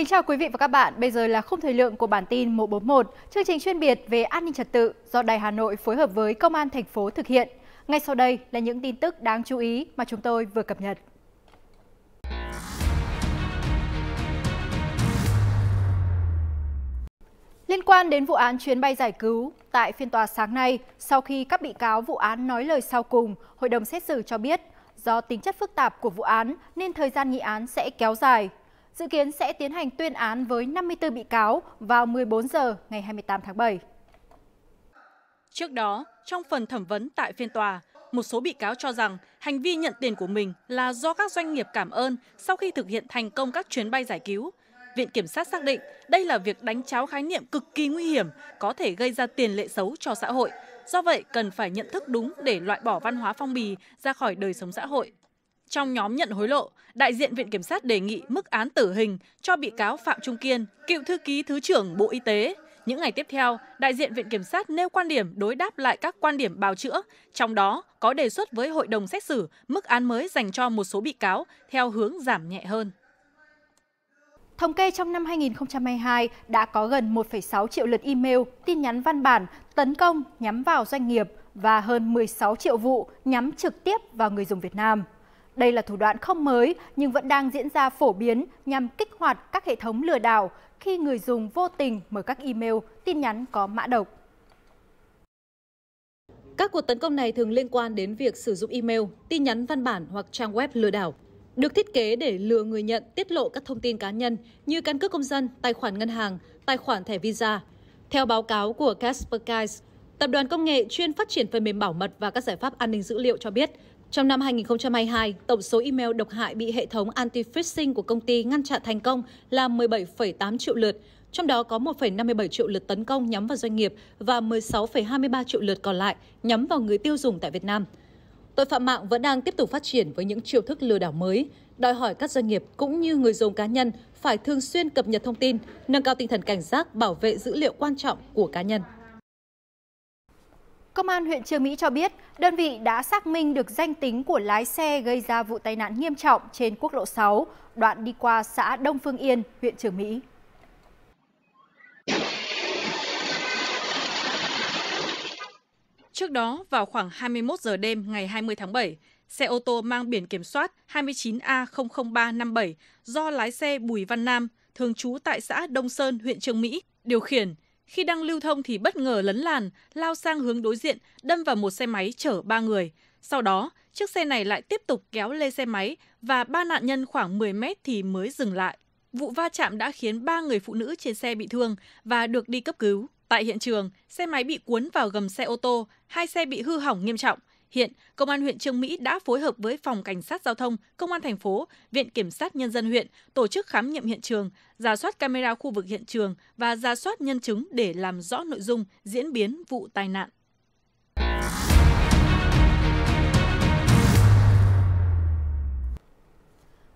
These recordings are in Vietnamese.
Kính chào quý vị và các bạn, bây giờ là khung thời lượng của bản tin 141, chương trình chuyên biệt về an ninh trật tự do Đài Hà Nội phối hợp với Công an thành phố thực hiện. Ngay sau đây là những tin tức đáng chú ý mà chúng tôi vừa cập nhật. Liên quan đến vụ án chuyến bay giải cứu, tại phiên tòa sáng nay, sau khi các bị cáo vụ án nói lời sau cùng, hội đồng xét xử cho biết do tính chất phức tạp của vụ án nên thời gian nghị án sẽ kéo dài. Dự kiến sẽ tiến hành tuyên án với 54 bị cáo vào 14 giờ ngày 28 tháng 7. Trước đó, trong phần thẩm vấn tại phiên tòa, một số bị cáo cho rằng hành vi nhận tiền của mình là do các doanh nghiệp cảm ơn sau khi thực hiện thành công các chuyến bay giải cứu. Viện Kiểm sát xác định đây là việc đánh tráo khái niệm cực kỳ nguy hiểm, có thể gây ra tiền lệ xấu cho xã hội. Do vậy, cần phải nhận thức đúng để loại bỏ văn hóa phong bì ra khỏi đời sống xã hội. Trong nhóm nhận hối lộ, đại diện Viện Kiểm sát đề nghị mức án tử hình cho bị cáo Phạm Trung Kiên, cựu thư ký Thứ trưởng Bộ Y tế. Những ngày tiếp theo, đại diện Viện Kiểm sát nêu quan điểm đối đáp lại các quan điểm bào chữa, trong đó có đề xuất với hội đồng xét xử mức án mới dành cho một số bị cáo theo hướng giảm nhẹ hơn. Thống kê trong năm 2022 đã có gần 1,6 triệu lượt email, tin nhắn văn bản tấn công nhắm vào doanh nghiệp và hơn 16 triệu vụ nhắm trực tiếp vào người dùng Việt Nam. Đây là thủ đoạn không mới nhưng vẫn đang diễn ra phổ biến nhằm kích hoạt các hệ thống lừa đảo khi người dùng vô tình mở các email, tin nhắn có mã độc. Các cuộc tấn công này thường liên quan đến việc sử dụng email, tin nhắn văn bản hoặc trang web lừa đảo. Được thiết kế để lừa người nhận tiết lộ các thông tin cá nhân như căn cước công dân, tài khoản ngân hàng, tài khoản thẻ Visa. Theo báo cáo của Kaspersky, tập đoàn công nghệ chuyên phát triển phần mềm bảo mật và các giải pháp an ninh dữ liệu cho biết, trong năm 2022, tổng số email độc hại bị hệ thống anti-phishing của công ty ngăn chặn thành công là 17,8 triệu lượt, trong đó có 1,57 triệu lượt tấn công nhắm vào doanh nghiệp và 16,23 triệu lượt còn lại nhắm vào người tiêu dùng tại Việt Nam. Tội phạm mạng vẫn đang tiếp tục phát triển với những chiêu thức lừa đảo mới, đòi hỏi các doanh nghiệp cũng như người dùng cá nhân phải thường xuyên cập nhật thông tin, nâng cao tinh thần cảnh giác, bảo vệ dữ liệu quan trọng của cá nhân. Công an huyện Chương Mỹ cho biết, đơn vị đã xác minh được danh tính của lái xe gây ra vụ tai nạn nghiêm trọng trên quốc lộ 6, đoạn đi qua xã Đông Phương Yên, huyện Chương Mỹ. Trước đó, vào khoảng 21 giờ đêm ngày 20 tháng 7, xe ô tô mang biển kiểm soát 29A00357 do lái xe Bùi Văn Nam, thường trú tại xã Đông Sơn, huyện Chương Mỹ, điều khiển. Khi đang lưu thông thì bất ngờ lấn làn, lao sang hướng đối diện, đâm vào một xe máy chở 3 người. Sau đó, chiếc xe này lại tiếp tục kéo lê xe máy và 3 nạn nhân khoảng 10 mét thì mới dừng lại. Vụ va chạm đã khiến 3 người phụ nữ trên xe bị thương và được đi cấp cứu. Tại hiện trường, xe máy bị cuốn vào gầm xe ô tô, 2 xe bị hư hỏng nghiêm trọng. Hiện, Công an huyện Chương Mỹ đã phối hợp với Phòng Cảnh sát Giao thông, Công an thành phố, Viện Kiểm sát Nhân dân huyện tổ chức khám nghiệm hiện trường, rà soát camera khu vực hiện trường và rà soát nhân chứng để làm rõ nội dung diễn biến vụ tai nạn.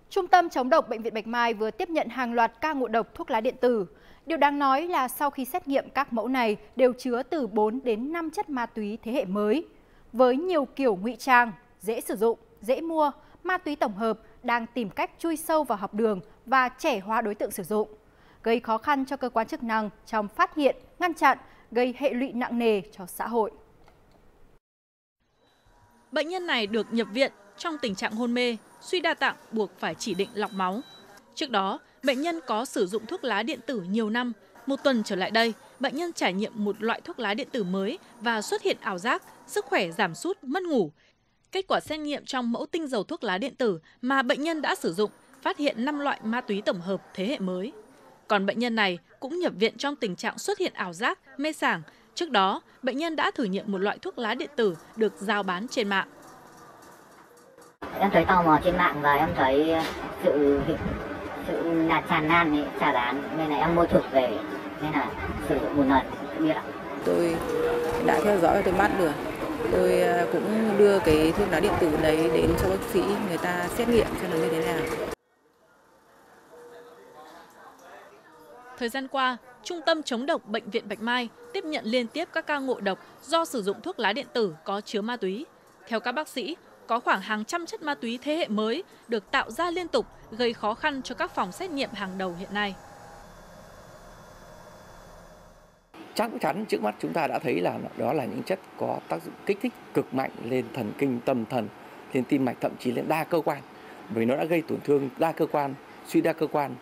Trung tâm chống độc Bệnh viện Bạch Mai vừa tiếp nhận hàng loạt ca ngộ độc thuốc lá điện tử. Điều đáng nói là sau khi xét nghiệm các mẫu này đều chứa từ 4 đến 5 chất ma túy thế hệ mới. Với nhiều kiểu ngụy trang, dễ sử dụng, dễ mua, ma túy tổng hợp đang tìm cách chui sâu vào học đường và trẻ hóa đối tượng sử dụng, gây khó khăn cho cơ quan chức năng trong phát hiện, ngăn chặn, gây hệ lụy nặng nề cho xã hội. Bệnh nhân này được nhập viện trong tình trạng hôn mê, suy đa tạng buộc phải chỉ định lọc máu. Trước đó, bệnh nhân có sử dụng thuốc lá điện tử nhiều năm. Một tuần trở lại đây, bệnh nhân trải nghiệm một loại thuốc lá điện tử mới và xuất hiện ảo giác, sức khỏe giảm sút, mất ngủ. Kết quả xét nghiệm trong mẫu tinh dầu thuốc lá điện tử mà bệnh nhân đã sử dụng phát hiện 5 loại ma túy tổng hợp thế hệ mới. Còn bệnh nhân này cũng nhập viện trong tình trạng xuất hiện ảo giác, mê sảng. Trước đó, bệnh nhân đã thử nghiệm một loại thuốc lá điện tử được giao bán trên mạng. Em thấy tò mò trên mạng và em thấy sự tràn lan ấy, tràn lan nên là em mua thuốc về nên là sử dụng một lần nghiện. Tôi đã theo dõi và tôi bắt được. Tôi cũng đưa cái thuốc lá điện tử đấy đến cho bác sĩ người ta xét nghiệm cho nó như thế nào. Thời gian qua, Trung tâm chống độc Bệnh viện Bạch Mai tiếp nhận liên tiếp các ca ngộ độc do sử dụng thuốc lá điện tử có chứa ma túy. Theo các bác sĩ, có khoảng hàng trăm chất ma túy thế hệ mới được tạo ra liên tục, gây khó khăn cho các phòng xét nghiệm hàng đầu hiện nay. chắc chắn trước mắt chúng ta đã thấy là đó là những chất có tác dụng kích thích cực mạnh lên thần kinh, tâm thần, lên tim mạch, thậm chí lên đa cơ quan. Vì nó đã gây tổn thương đa cơ quan, suy đa cơ quan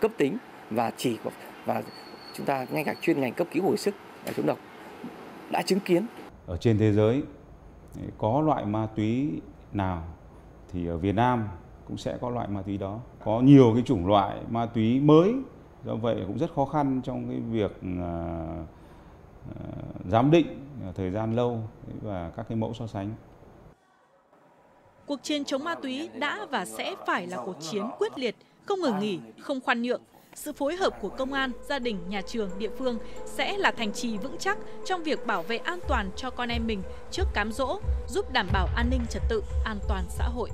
cấp tính và chúng ta ngay cả chuyên ngành cấp cứu hồi sức chống độc đã chứng kiến. Ở trên thế giới có loại ma túy nào thì ở Việt Nam cũng sẽ có loại ma túy đó. Có nhiều cái chủng loại ma túy mới, do vậy cũng rất khó khăn trong cái việc giám định thời gian lâu và các cái mẫu so sánh. Cuộc chiến chống ma túy đã và sẽ phải là cuộc chiến quyết liệt, không ngừng nghỉ, không khoan nhượng. Sự phối hợp của công an, gia đình, nhà trường, địa phương sẽ là thành trì vững chắc trong việc bảo vệ an toàn cho con em mình trước cám dỗ, giúp đảm bảo an ninh trật tự, an toàn xã hội.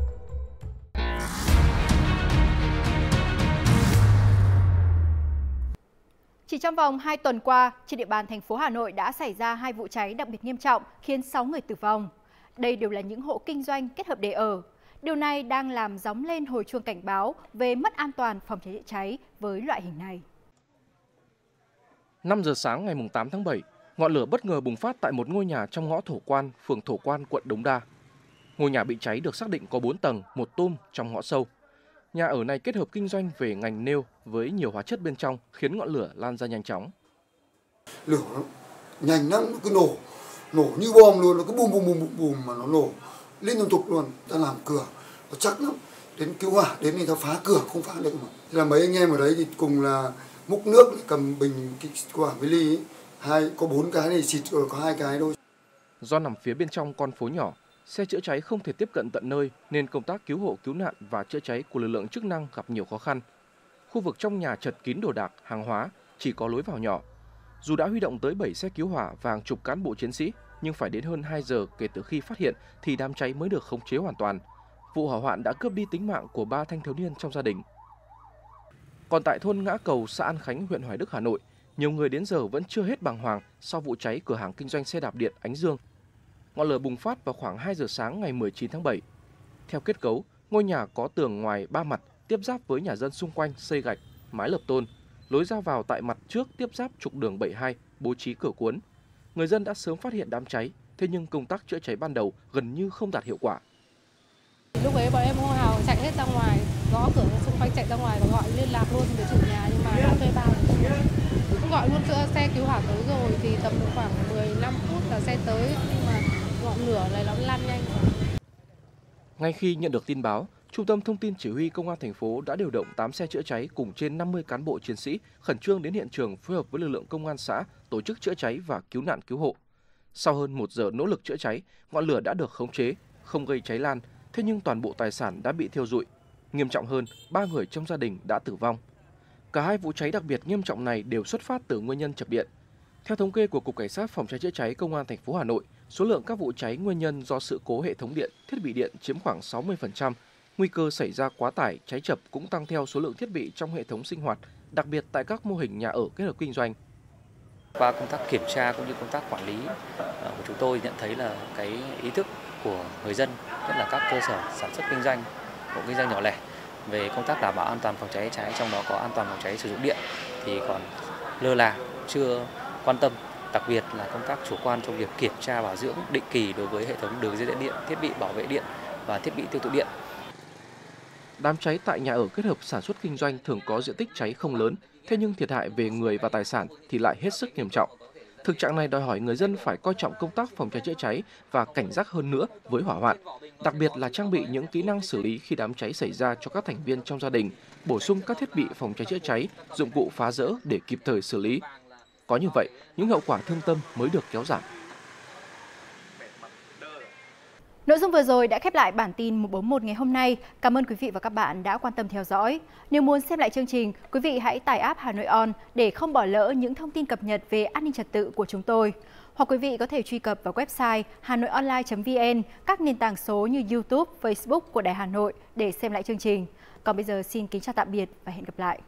Chỉ trong vòng 2 tuần qua, trên địa bàn thành phố Hà Nội đã xảy ra 2 vụ cháy đặc biệt nghiêm trọng khiến 6 người tử vong. Đây đều là những hộ kinh doanh kết hợp để ở. Điều này đang làm gióng lên hồi chuông cảnh báo về mất an toàn phòng cháy chữa cháy với loại hình này. 5 giờ sáng ngày 8 tháng 7, ngọn lửa bất ngờ bùng phát tại một ngôi nhà trong ngõ Thổ Quan, phường Thổ Quan, quận Đống Đa. Ngôi nhà bị cháy được xác định có 4 tầng, một tum trong ngõ sâu. Nhà ở này kết hợp kinh doanh về ngành nêu với nhiều hóa chất bên trong khiến ngọn lửa lan ra nhanh chóng. Lửa nhanh lắm, nó cứ nổ như bom luôn, nó cứ bùm bùm bùm bùm mà nó nổ liên tục luôn. Ta làm cửa nó chắc lắm, đến cứu hỏa đến thì ta phá cửa không phá được mà. Thế là mấy anh em ở đấy thì cùng là múc nước, cầm bình quả với ly, có 4 cái này xịt rồi có 2 cái thôi. Do nằm phía bên trong con phố nhỏ, xe chữa cháy không thể tiếp cận tận nơi nên công tác cứu hộ cứu nạn và chữa cháy của lực lượng chức năng gặp nhiều khó khăn. Khu vực trong nhà chật kín đồ đạc, hàng hóa, chỉ có lối vào nhỏ. Dù đã huy động tới 7 xe cứu hỏa và hàng chục cán bộ chiến sĩ, nhưng phải đến hơn 2 giờ kể từ khi phát hiện thì đám cháy mới được khống chế hoàn toàn. Vụ hỏa hoạn đã cướp đi tính mạng của 3 thanh thiếu niên trong gia đình. Còn tại thôn Ngã Cầu, xã An Khánh, huyện Hoài Đức, Hà Nội, nhiều người đến giờ vẫn chưa hết bàng hoàng sau vụ cháy cửa hàng kinh doanh xe đạp điện Ánh Dương. Ngọn lửa bùng phát vào khoảng 2 giờ sáng ngày 19 tháng 7. Theo kết cấu, ngôi nhà có tường ngoài 3 mặt tiếp giáp với nhà dân xung quanh xây gạch, mái lợp tôn. Lối ra vào tại mặt trước tiếp giáp trục đường 72, bố trí cửa cuốn. Người dân đã sớm phát hiện đám cháy, thế nhưng công tác chữa cháy ban đầu gần như không đạt hiệu quả. Lúc ấy bọn em hô hào chạy hết ra ngoài, gõ cửa xung quanh chạy ra ngoài và gọi liên lạc luôn với chủ nhà, nhưng mà đã thuê bao cũng gọi luôn xe cứu hỏa tới rồi thì tầm khoảng 15 phút là xe tới, nhưng mà ngọn lửa này nó lan nhanh. Ngay khi nhận được tin báo, Trung tâm Thông tin Chỉ huy Công an thành phố đã điều động 8 xe chữa cháy cùng trên 50 cán bộ chiến sĩ khẩn trương đến hiện trường phối hợp với lực lượng công an xã tổ chức chữa cháy và cứu nạn cứu hộ. Sau hơn 1 giờ nỗ lực chữa cháy, ngọn lửa đã được khống chế, không gây cháy lan, thế nhưng toàn bộ tài sản đã bị thiêu rụi. Nghiêm trọng hơn, 3 người trong gia đình đã tử vong. Cả 2 vụ cháy đặc biệt nghiêm trọng này đều xuất phát từ nguyên nhân chập điện. Theo thống kê của Cục Cảnh sát Phòng cháy chữa cháy Công an thành phố Hà Nội, số lượng các vụ cháy nguyên nhân do sự cố hệ thống điện, thiết bị điện chiếm khoảng 60%. Nguy cơ xảy ra quá tải, cháy chập cũng tăng theo số lượng thiết bị trong hệ thống sinh hoạt, đặc biệt tại các mô hình nhà ở kết hợp kinh doanh. Qua công tác kiểm tra cũng như công tác quản lý của chúng tôi nhận thấy là cái ý thức của người dân, nhất là các cơ sở sản xuất kinh doanh, hộ kinh doanh nhỏ lẻ về công tác đảm bảo an toàn phòng cháy cháy, trong đó có an toàn phòng cháy sử dụng điện thì còn lơ là, chưa quan tâm, đặc biệt là công tác chủ quan trong việc kiểm tra bảo dưỡng định kỳ đối với hệ thống đường dây điện, thiết bị bảo vệ điện và thiết bị tiêu thụ điện. Đám cháy tại nhà ở kết hợp sản xuất kinh doanh thường có diện tích cháy không lớn, thế nhưng thiệt hại về người và tài sản thì lại hết sức nghiêm trọng. Thực trạng này đòi hỏi người dân phải coi trọng công tác phòng cháy chữa cháy và cảnh giác hơn nữa với hỏa hoạn, đặc biệt là trang bị những kỹ năng xử lý khi đám cháy xảy ra cho các thành viên trong gia đình, bổ sung các thiết bị phòng cháy chữa cháy, dụng cụ phá rỡ để kịp thời xử lý. Có như vậy, những hậu quả thương tâm mới được kéo giảm. Nội dung vừa rồi đã khép lại bản tin 141 ngày hôm nay. Cảm ơn quý vị và các bạn đã quan tâm theo dõi. Nếu muốn xem lại chương trình, quý vị hãy tải app Hà Nội On để không bỏ lỡ những thông tin cập nhật về an ninh trật tự của chúng tôi. Hoặc quý vị có thể truy cập vào website hanoionline.vn, các nền tảng số như YouTube, Facebook của Đài Hà Nội để xem lại chương trình. Còn bây giờ xin kính chào tạm biệt và hẹn gặp lại.